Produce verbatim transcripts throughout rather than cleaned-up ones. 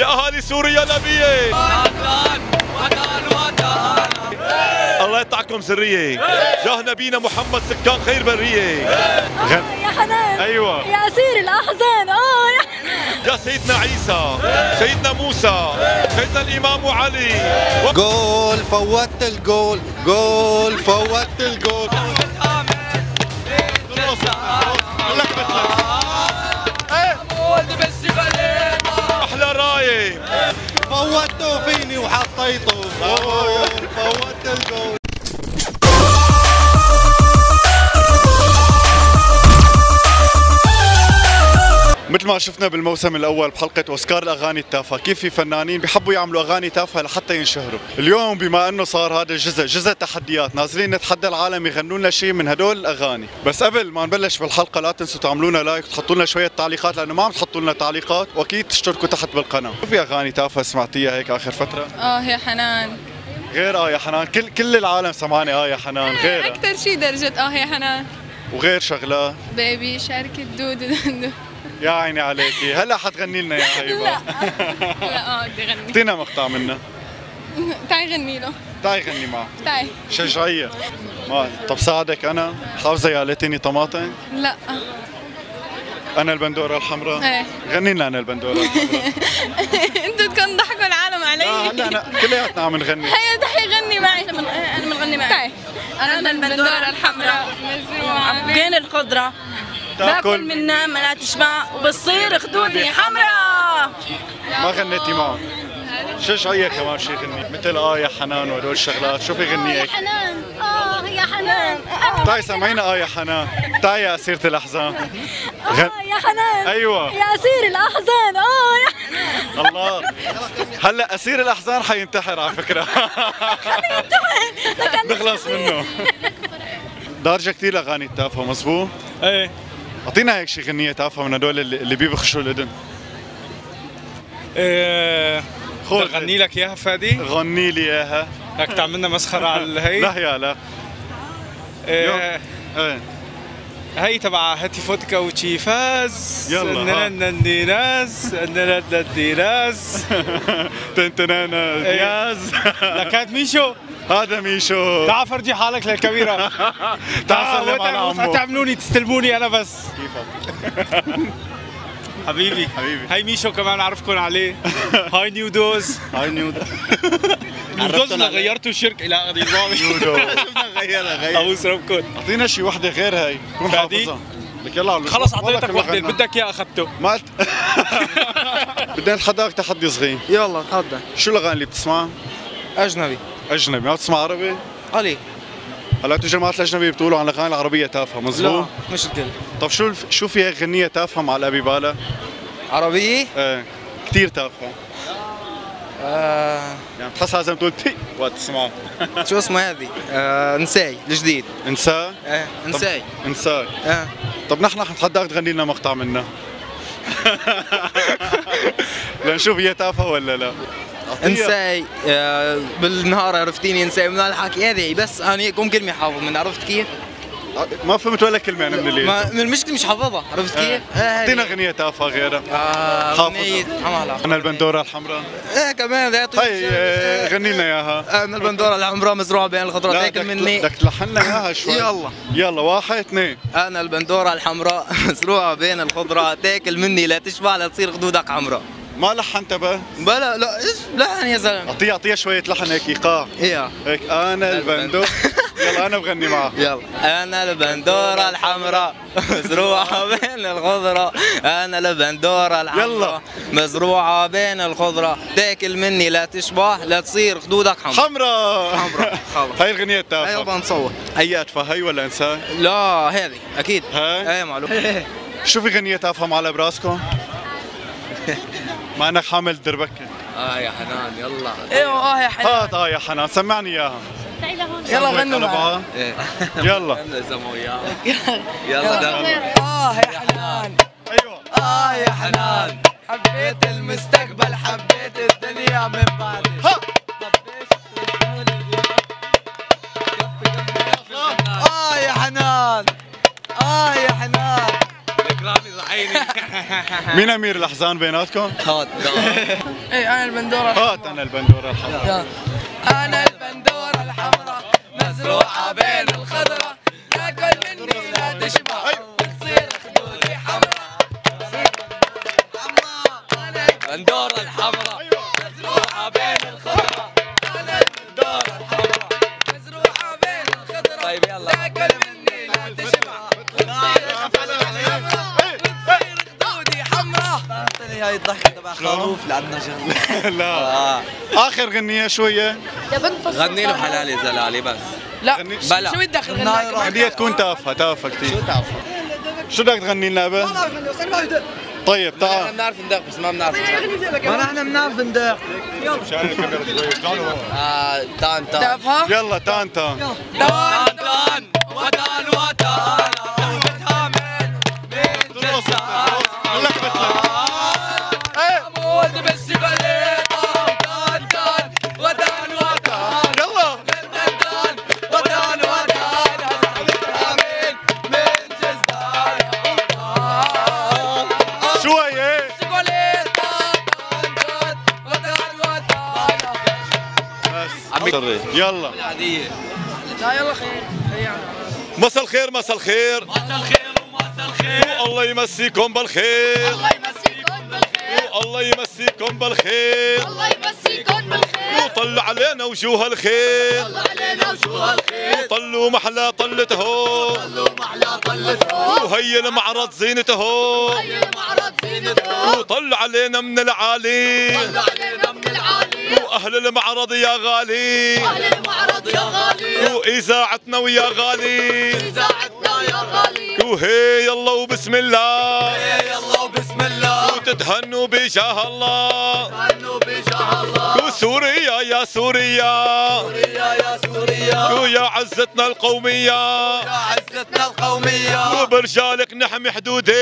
يا اهالي سوريا نبيه وطن وطن وطن الله يقطعكم سريه. جاه نبينا محمد سكان خير بريه. يا حنان، ايوه يا اسير الاحزان، اه يا سيدنا عيسى، سيدنا موسى، سيدنا الامام علي. جول فوت الجول، جول فوت الجول. فوتوا فيني وحطيتوا جول، فوت الجول. مثل ما شفنا بالموسم الاول بحلقه اوسكار الاغاني التافهه، كيف في فنانين بحبوا يعملوا اغاني تافهه لحتى ينشهروا. اليوم بما انه صار هذا الجزء جزء تحديات، نازلين نتحدى العالم يغنوا لنا شيء من هدول الاغاني. بس قبل ما نبلش بالحلقه لا تنسوا تعملوا لنا لايك وتحطوا لنا شويه تعليقات، لانه ما عم تحطوا لنا تعليقات، واكيد تشتركوا تحت بالقناه. شو في اغاني تافهه سمعتيها هيك اخر فتره؟ اه يا حنان، غير اه يا حنان، كل كل العالم سمعاني اه يا حنان، غير اكثر شيء درجه اه يا حنان، وغير شغله بيبي شركه دودو دندو. يا عيني عليكي، هلا حتغني لنا يا حبيبه؟ لا لا اه بدي غني. اعطينا مقطع منا. تعي غني له. تعي غني معه. تعي. شجعية. طب ساعدك أنا، حافظة يا ليتني طماطم؟ لا. أنا البندورة الحمراء؟ ايه. غني لنا أنا البندورة الحمراء. أنتوا بدكم تضحكوا العالم علي. لا لا كلياتنا عم نغني. هيا ضحي غني معي. أنا بنغني معك. تعي. أنا البندورة الحمراء. بين الخضرة. باكل منها ما لا تشبع وبتصير خدودي حمراء. ما غنيتي معه. شجعية كمان شي غني مثل اه يا حنان وهدول الشغلات. شو في غنية يا حنان؟ اه يا حنان تعي سمعينا اه يا حنان. تعي يا اسيرة الاحزان. اه يا حنان، ايوه يا اسير الاحزان، اه يا حنان. الله، هلا اسير الاحزان حينتحر على فكرة. حينتحر نخلص منه. دارجة كثير الاغاني التافهة، مزبوط؟ ايه. اعطينا هيك شي غنية تافهة من هدول اللي بيبخشوا الاذن. ايه بدي اغني لك اياها فادي؟ غني لي اياها. بدك تعملنا مسخرة على الهي؟ لا يا لا. ايه ايه هي تبع هاتي فوتكا وتشيفاز. يلا ها. نننننناز نننننناز تنتننناز. لك هاد ميشو؟ هذا ميشو. تعال فرجي حالك للكاميرا. تعال سلم على عمو. تعملوني تستلموني انا بس. كيفك؟ حبيبي حبيبي. هاي ميشو كمان اعرفكم عليه. هاي نيو دوز. هاي نيو دوز. نيو دوز غيرتوا شركة الى نظامي. نيو دوز. غيرها غيرها. ابوس ربكم. اعطينا شي وحدة غير هاي. كون حافظها. لك يلا خلص اعطيتك وحدة اللي بدك اياها اخذته. مات. بدنا نتحداك تحدي صغير. يلا تحدى. شو الاغاني اللي بتسمعها؟ اجنبي. اجنبي، ما بتسمع عربي؟ قليل. هلا انتوا جماعة الاجنبي بتقولوا عن الاغاني العربية تافهة، مظبوط؟ لا مش الكل. طيب شو شو في هيك غنية تافهة معلقة ببالك؟ عربية؟ ايه كثير تافهة. آه يعني بتحسها لازم تقول تي وقت تسمعها. شو اسمها هذه؟ آه انساي الجديد. انساي؟ ايه انساي. انساي. ايه. طيب نحن حنتحداك تغني لنا مقطع منها. لنشوف هي تافهة ولا لا. انساي بالنهار عرفتيني، انساي من الحكي هذه، بس انا كم كلمه حافظ من عرفت كيف؟ ما فهمت ولا كلمه انا من اللي من المشكله مش حافظها، عرفت كيف؟ اعطينا اغنيه تافهه غيرها. حافظها انا البندوره الحمراء. ايه كمان هي غني لنا اياها. انا البندوره الحمراء مزروعه بين الخضرات، تاكل مني. بدك تلحن لنا اياها شوي. يلا يلا واحد اثنين. انا البندوره الحمراء مزروعه بين الخضرات، تاكل مني لا تشبع لا تصير خدودك حمراء. ما لحنت بقى؟ بلا لا ايش لحن يا زلمه؟ اعطيها اعطيها شوية لحن هيك ايقاع. ايه هيك انا البندور. يلا انا بغني معك. يلا انا البندورة الحمراء مزروعة بين الخضرة، انا البندورة الحمراء مزروعة بين الخضرة، تاكل مني لا تشبع لا تصير خدودك حمراء. حمراء حمراء خلص. هي الغنية التافهة. هي يلا نصور. هي اتفه هي ولا انساي؟ لا هذه اكيد. هاي؟ ايه معلوم. شو في غنية تافهة معلقة براسكم؟ ما انك حامل دربكه. اه يا حنان يلا. ايوه اه يا حنان. هات اه يا حنان سمعني اياها. تعي لهون يلا غنوا معها. يلا يلا. اه يا حنان ايوه. اه يا حنان حبيت المستقبل حبيت الدنيا من بعدك. ها اه يا حنان اه يا حنان. عيني. مين امير الحصان بيناتكم؟ هات. اي انا البندوره الحمراء. هات انا البندوره الحمراء. انا البندوره الحمراء مزروعه بين الخضراء، تاكل مني لا تشبع وتصير خدودي حمراء. انا البندوره الحمراء مزروعه بين الخضراء. انا البندوره الحمراء مزروعه بين الخضراء. طيب يلا. تاكل مني لا تشبع هاي الضحكة تبع خروف لعندنا شغل. لا آه. آخر غنية شوية غني له حلالي زلالي بس. لا بلا شو يتدخل غناك؟ غنية تكون تافهة تافهة كثير. شو تافهة؟ شو بدك تغني لنا أبا؟ ما بعرف غني ما بدق. طيب تعال. نحن بنعرف ندق بس ما بنعرف. ما نحن بنعرف ندق. يلا مشان الكاميرا شوي تعالوا. آه تان تان. تافهة؟ يلا تان تان. تان تان وطن وطن زحمتها من بنت الساعات. يلا العادية. لا يلا خير. مساء الخير مساء الخير مساء الخير ومساء الخير. الله يمسيكم بالخير. الله يمسيكم بالخير. الله يمسيكم بالخير. الله يمسيكم بالخير. وطلوا علينا وجوه الخير. طلوا علينا وجوه الخير. وطلوا محلى طلتهم. طلوا محلى طلتهم. وهي المعرض زينتهم. وهي المعرض زينتهم. وطلوا علينا من العالي. طلوا علينا من العالي. واهل المعرض يا غالي. اهل المعرض يا غالي. واذاعتنا ويا غالي. اذاعتنا يا غالي. وهي يلا وبسم الله. هي يلا وبسم الله. وتتهنوا بجاه الله. تتهنوا بجاه الله. وسوريا يا سوريا. سوريا يا سوريا. ويا عزتنا القومية. يا عزتنا القومية. وبرجالك نحمي حدودي.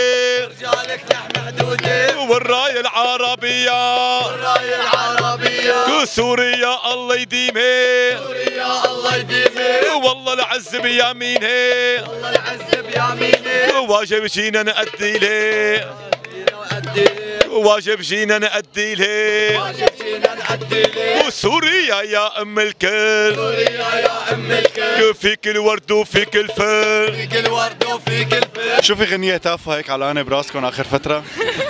برجالك نحمي حدودي. والراية العربية. والراية العربية. سوريا الله يديمها. سوريا الله يديمها. والله العز بيمينها. والله العز بيمينها. واجب جينا نأدي لها. واجب جينا نأدي لها. واجب جينا نأدي لها. وسوريا يا أم الكل. سوريا يا أم الكل. فيك الورد وفيك الفل. فيك الورد وفيك الفل. شوفي غنية تافهة هيك علقانة براسكم آخر فترة.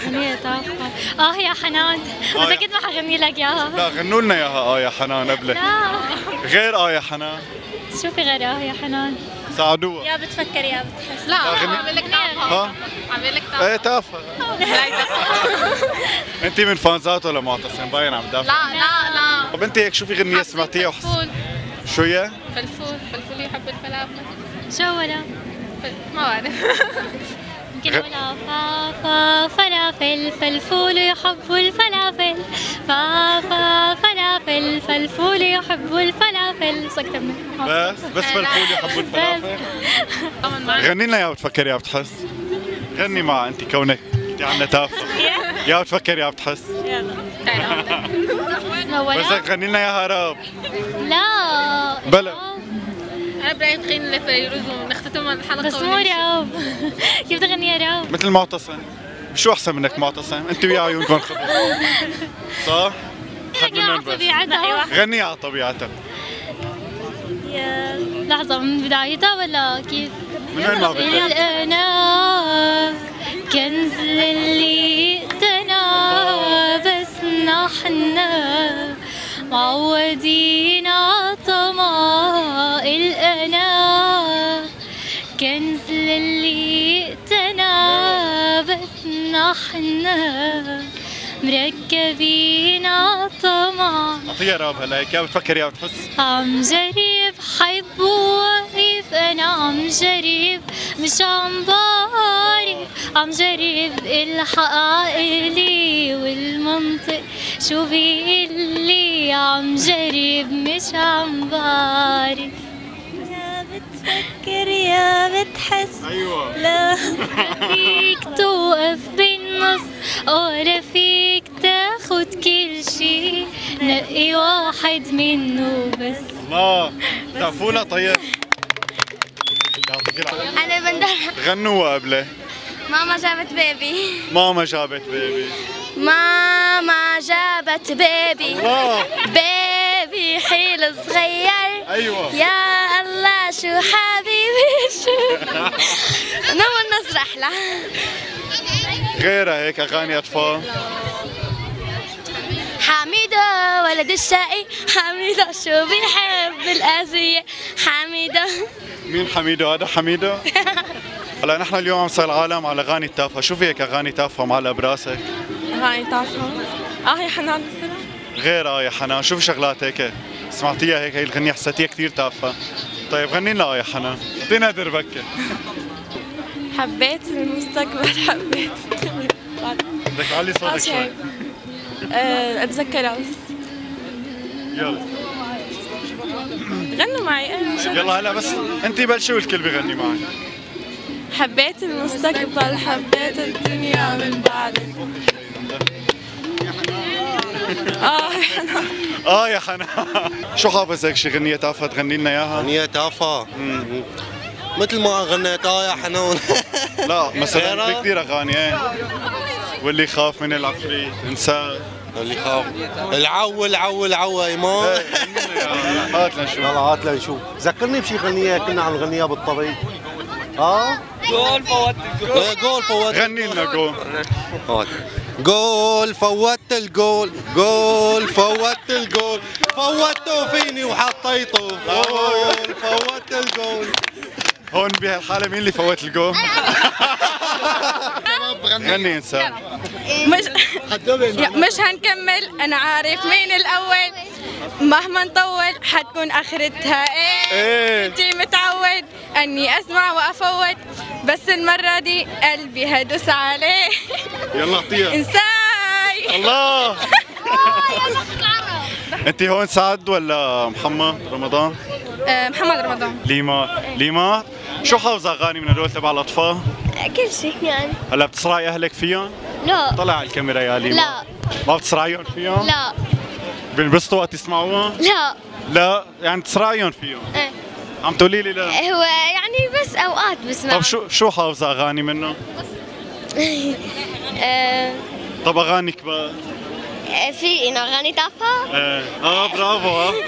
غنية تافهة. اه يا حنان اذا كنت ما حغني لك اياها. لا غنوا لنا اياها. اه يا حنان قبلك. لا غير اه يا حنان. شو في غير اه يا حنان؟ ساعدوها. يا بتفكر يا بتحس. لا عم بقول لك تافهه. ها عم بقول لك تافهه. ايه تافهه. انت من فانزات ولا معتصم؟ باين عم تدافع. لا لا لا. طب انت هيك شو في غنيه سمعتيها وحسيتي شو هي؟ فلفول. فلفول يحب الفلافل. شو ولا؟ ما بعرف. يمكن ولا فا فا فلافل فالفول يحب الفلافل. فا فا فلافل فالفول يحب الفلافل. سكت مني بس بس. فالفول يحب الفلافل. غني لنا يا بتفكر يا بتحس. غني مع انت كونك انت عندنا تافهه. يا بتفكر يا بتحس. يلا بس غني لنا يا هرب. لا بلا انا برايي تغني لفيروز ونختتم الحلقه. بس مو راب. كيف تغني راب؟ مثل معتصم. شو احسن منك معتصم؟ انت ويا عيونكم خبر صح؟ غني على طبيعتها. غني على طبيعتها. لحظه من بدايتها ولا كيف؟ من وين ما بدك. انا كنز اللي اقتناه بس نحن معودين على طمع الأنا. كنز للي اقتناه بس نحن مركبين على طمع. أعطيها راب هلا هيك. يا بتفكر يا بتحس. عم جرب حب ووقف. أنا عم جرب مش عم بعرف. عم جرب الحق عقلي والمنطق شو بيقلي. عم جرب مش عم بعرف. يا بتفكر يا بتحس. أيوة. لا فيك توقف بالنص ولا فيك تاخد كل شي. نقي واحد منه بس. الله تعفونا. طيب أنا بندرها. غنوها قبله. ماما جابت بيبي. ماما جابت بيبي. ماما جابت بيبي. الله. بيبي حيل صغير. ايوه. يا الله شو حبيبي شو. نوم النصر احلى. غيرها هيك اغاني اطفال. حميدة ولد الشقي، حميدة شو بيحب الأذية، حميدة. مين حميدة؟ هذا حميدة؟ هلا نحن اليوم عم صار العالم على أغاني التافهة، شو في هيك أغاني تافهة معلقة براسك؟ أغاني تافهة؟ آه يا حنان السرح؟ غير آه يا حنان، شو في شغلات هيك؟ سمعتيها هيك هي الغنية حسيتيها كثير تافهة. طيب غني لنا آه يا حنان، اعطينا دربكة. حبيت المستقبل، حبيت بدك تعلي صوتك شوي. اتذكرها بس يلا غنوا معي. يلا هلا بس انت بلشي والكل بغني معي. حبيت المستقبل، حبيت الدنيا من بعدك. اه يا حنان اه يا حنان شو حافظ هيك شي غنية تافهة تغني لنا اياها؟ غنية تافهة مثل ما غنيت اه يا حنان. لا مثلا في كثير اغاني ايه. واللي خاف من العفريت انسان، اللي خاف العو العو العو ايمان. هات لنشوف. يلا هات لنشوف. ذكرني بشي غنية كنا عم نغنيها بالطريق. اه جول فوت الجول. جول فوت. غني لنا جول. جول فوت الجول، جول فوت الجول، فوتوا فيني وحطيته. جول فوت الجول. هون بهالحالة مين اللي فوت الجول؟ غني انسان. مش مش هنكمل، انا عارف مين الاول، مهما نطول حتكون اخرتها ايه. انتي متعود اني اسمع وافوت، بس المره دي قلبي هدوس عليه. يلا اعطيها انساي. الله. انتي هون سعد ولا محمد رمضان؟ محمد رمضان. ليما ليما شو حافظه اغاني من هدول تبع الاطفال؟ كل شيء يعني. هلا بتصرعي اهلك فيهم؟ لا. طلع على الكاميرا يا ليما. لا. ما بتصرعيهم فيهم؟ لا. بينبسطوا وقت يسمعوها؟ لا. لا، يعني بتصرعيهم فيهم؟ ايه. عم تقولي لي لا؟ هو يعني بس اوقات بسمع. طب شو شو حافظه اغاني منه؟ ايه. طب اغاني كبار؟ في انه اغاني تافهه؟ ايه. اه برافو.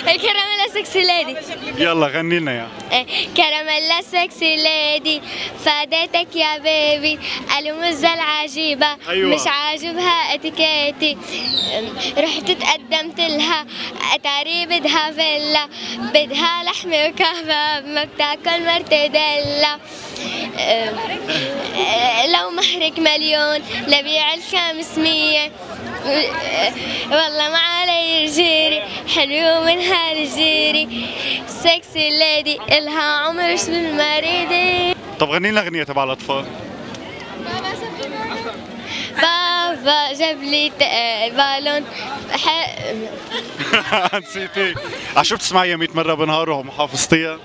الكراميلا سكسي ليدي. يلا غني لنا اياها. ايه كراميلا سكسي ليدي فادتك يا بيبي المزه العجيبه. أيوة. مش عاجبها اتيكيتي رحت تقدمت لها اتاري بدها فيلا بدها لحمه وكباب ما بتاكل مرتديلا لو مهرك مليون لبيع الخمسمية والله ما علي رجيري حلو من هالجيري سكسي ليدي الها عمر شو بالمريدي. طب غني لنا اغنية تبع الاطفال. بابا جاب لي بالون نسيتي. عشو بتسمعيها مية مرة بنهار ومحافظتيها؟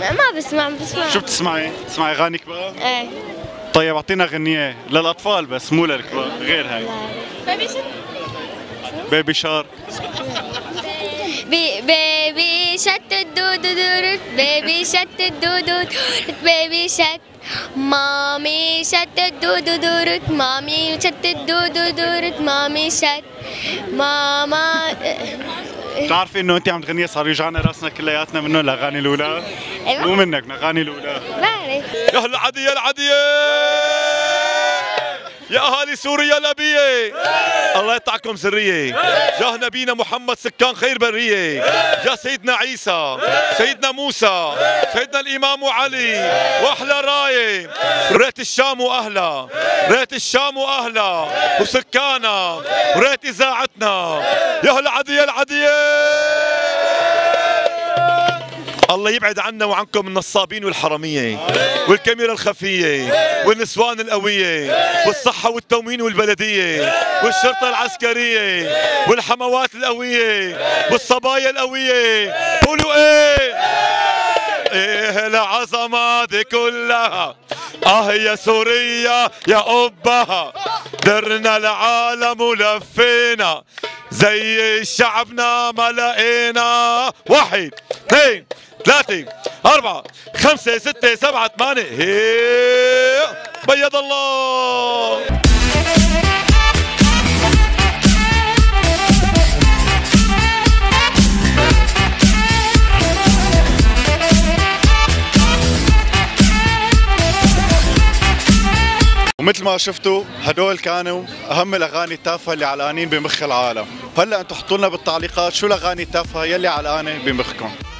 ما بسمع ما بسمع. شو بتسمعي؟ بتسمعي اغاني كبار؟ ايه. طيب اعطينا اغنية للاطفال بس مو للكبار غير هاي. بيبي شارك. بيبي شارك. بيبي شت الدود دورت بيبي شت الدود دورت بيبي شت مامي شت الدود دورت مامي شت الدود دورت مامي شت ماما. بتعرفي انه انت عم تغنيها صار يوجعنا راسنا كلياتنا منه الاغاني الاولى؟ أيوة. مو منك من اغاني الاولى. بعرف. يا اهل العديه العديه يا اهالي سوريا الابيه الله يقطعكم ذريه جاه نبينا محمد سكان خير بريه جاه سيدنا عيسى سيدنا موسى سيدنا الامام علي واحلى رايه ريت الشام واهلها ريت الشام واهلها وسكانها وريت اذاعتنا يا اهل العديه العديه الله يبعد عنا وعنكم النصابين والحراميه والكاميرا الخفيه والنسوان القويه والصحه والتموين والبلديه والشرطه العسكريه والحموات القويه والصبايا القويه قولوا ايه ايه العظمه دي كلها اه يا سوريا يا أبها درنا العالم ولفينا زي شعبنا ما لقينا واحد اثنين ثلاثة أربعة خمسة ستة سبعة ثمانية بيض الله. ومثل ما شفتوا هدول كانوا اهم الاغاني التافهه اللي علقانين بمخ العالم. هلا انتم حطوا لنا بالتعليقات شو الاغاني التافهه يلي علقانه بمخكم.